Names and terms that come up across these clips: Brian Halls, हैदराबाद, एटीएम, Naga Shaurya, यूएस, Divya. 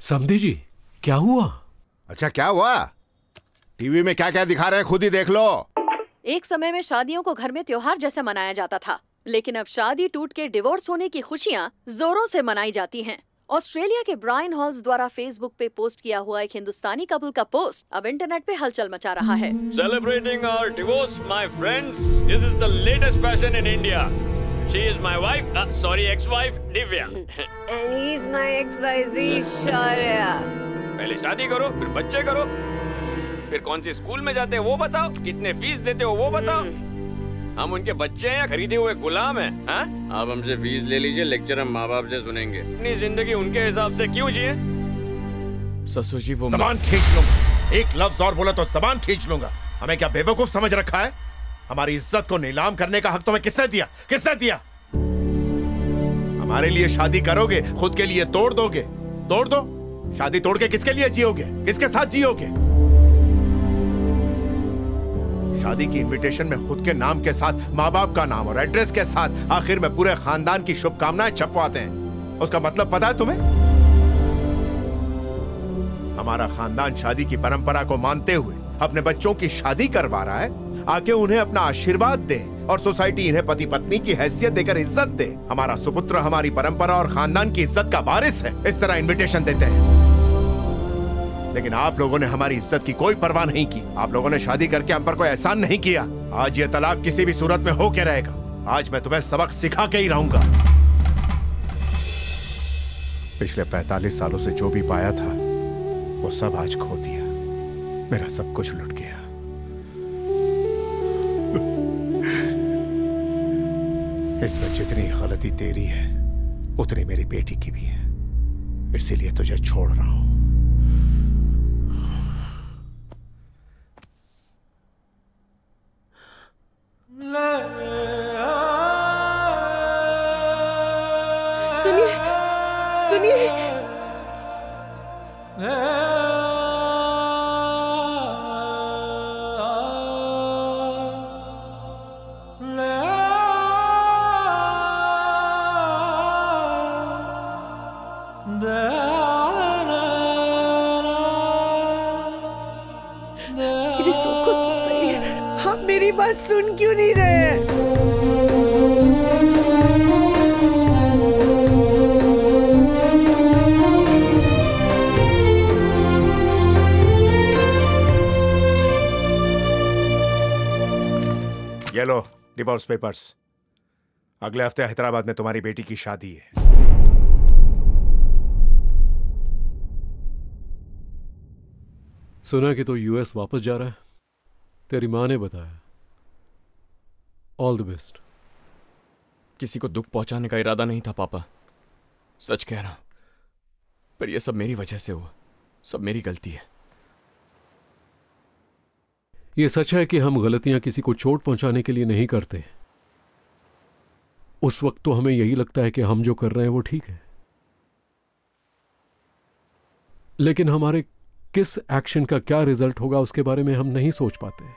समधी जी क्या हुआ? अच्छा क्या हुआ? टीवी में क्या क्या दिखा रहे हैं खुद ही देख लो। एक समय में शादियों को घर में त्योहार जैसे मनाया जाता था, लेकिन अब शादी टूट के डिवोर्स होने की खुशियाँ जोरों से मनाई जाती हैं। ऑस्ट्रेलिया के ब्रायन हॉल्स द्वारा फेसबुक पे पोस्ट किया हुआ एक हिंदुस्तानी कपल का पोस्ट अब इंटरनेट पे हलचल मचा रहा है। Celebrating our divorce my friends, this is the latest fashion in India. She is my wife, sorry ex wife Divya, and he is my ex wife Shaurya. पहले शादी करो, फिर बच्चे करो, फिर कौन सी स्कूल में जाते हो वो बताओ, कितने फीस देते हो वो बताओ। हम उनके बच्चे हैं या खरीदे हुए गुलाम हैं? हाँ? आप हमसे फीस ले लीजिए, लेक्चर हम माँ बाप से सुनेंगे। अपनी जिंदगी उनके हिसाब से क्यों जिए? ससुर जी वो जबान खींच लूंगा, एक लफ्ज और बोला तो जबान खींच लूंगा। हमें क्या बेवकूफ समझ रखा है? हमारी इज्जत को नीलाम करने का हक तुम्हें किसने दिया? किसने दिया? हमारे लिए शादी करोगे, खुद के लिए तोड़ दोगे। तोड़ दो, शादी तोड़ के किसके लिए जियोगे? किसके साथ जियोगे? शादी की इनविटेशन में खुद के नाम के साथ माँ बाप का नाम और एड्रेस के साथ आखिर में पूरे खानदान की शुभकामनाएं छपवाते हैं। उसका मतलब पता है तुम्हें? हमारा खानदान शादी की परंपरा को मानते हुए अपने बच्चों की शादी करवा रहा है। आके उन्हें अपना आशीर्वाद दे और सोसाइटी इन्हें पति पत्नी की हैसियत देकर इज्जत दे। हमारा सुपुत्र हमारी परंपरा और खानदान की इज्जत का वारिस है, इस तरह इन्विटेशन देते हैं। लेकिन आप लोगों ने हमारी इज्जत की कोई परवाह नहीं की। आप लोगों ने शादी करके हम पर कोई एहसान नहीं किया। आज ये तलाक किसी भी सूरत में हो के रहेगा। आज मैं तुम्हें सबक सिखा के ही रहूंगा। पिछले 45 सालों से जो भी पाया था वो सब आज खो दिया। मेरा सब कुछ लुट गया। इसमें जितनी गलती तेरी है उतनी मेरी बेटी की भी है, इसीलिए तुझे छोड़ रहा हूं। सुन क्यों नहीं रहे? ये लो डिवोर्स पेपर्स। अगले हफ्ते हैदराबाद में तुम्हारी बेटी की शादी है। सुना कि तू यूएस वापस जा रहा है, तेरी माँ ने बताया। All the best. किसी को दुख पहुंचाने का इरादा नहीं था पापा, सच कह रहा हूं, पर यह सब मेरी वजह से हुआ। सब मेरी गलती है। यह सच है कि हम गलतियां किसी को चोट पहुंचाने के लिए नहीं करते। उस वक्त तो हमें यही लगता है कि हम जो कर रहे हैं वो ठीक है, लेकिन हमारे किस एक्शन का क्या रिजल्ट होगा उसके बारे में हम नहीं सोच पाते।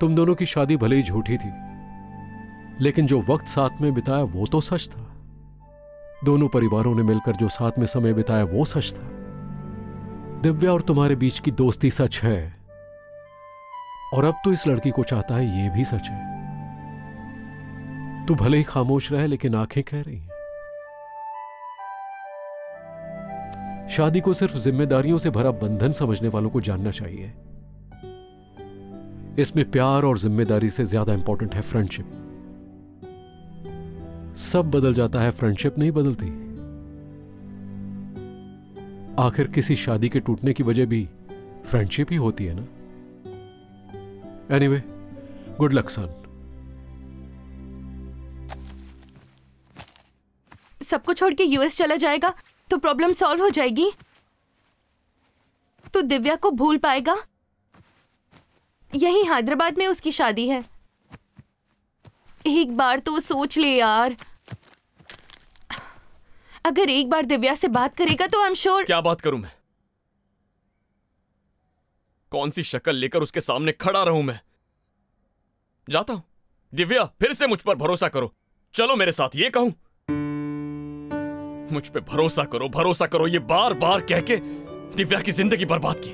तुम दोनों की शादी भले ही झूठी थी, लेकिन जो वक्त साथ में बिताया वो तो सच था। दोनों परिवारों ने मिलकर जो साथ में समय बिताया वो सच था। दिव्या और तुम्हारे बीच की दोस्ती सच है, और अब तो इस लड़की को चाहता है ये भी सच है। तू भले ही खामोश रहे, लेकिन आंखें कह रही हैं। शादी को सिर्फ जिम्मेदारियों से भरा बंधन समझने वालों को जानना चाहिए। इसमें प्यार और जिम्मेदारी से ज्यादा इंपॉर्टेंट है फ्रेंडशिप। सब बदल जाता है, फ्रेंडशिप नहीं बदलती। आखिर किसी शादी के टूटने की वजह भी फ्रेंडशिप ही होती है ना। Anyway, good luck son. सबको छोड़ के यूएस चला जाएगा तो प्रॉब्लम सॉल्व हो जाएगी? तो दिव्या को भूल पाएगा? यही हैदराबाद में उसकी शादी है। एक बार तो सोच ले यार। अगर एक बार दिव्या से बात करेगा तो आई एम श्योर। क्या बात करूं मैं? कौन सी शक्ल लेकर उसके सामने खड़ा रहूं मैं? जाता हूं। दिव्या, फिर से मुझ पर भरोसा करो। चलो मेरे साथ, ये कहूं मुझ पे भरोसा करो ये बार बार कह के दिव्या की जिंदगी बर्बाद की।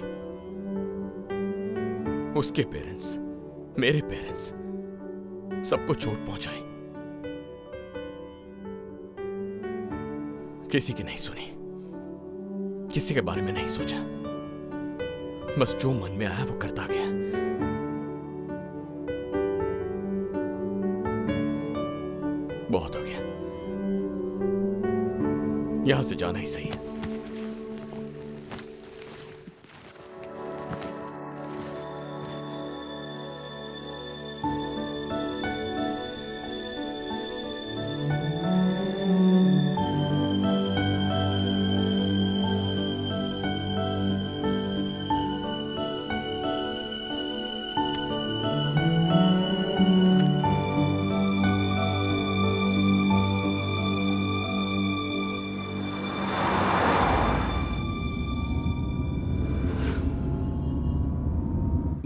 उसके पेरेंट्स, मेरे पेरेंट्स, सबको चोट पहुंचाई, किसी की नहीं सुनी, किसी के बारे में नहीं सोचा, बस जो मन में आया वो करता गया। बहुत हो गया, यहां से जाना ही सही है।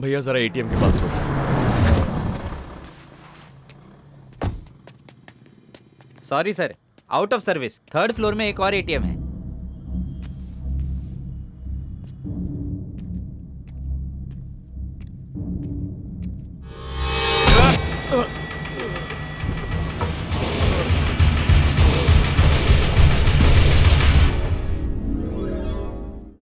भैया जरा एटीएम के पास छोड़। Sorry sir, out of service. Third floor में एक और एटीएम है।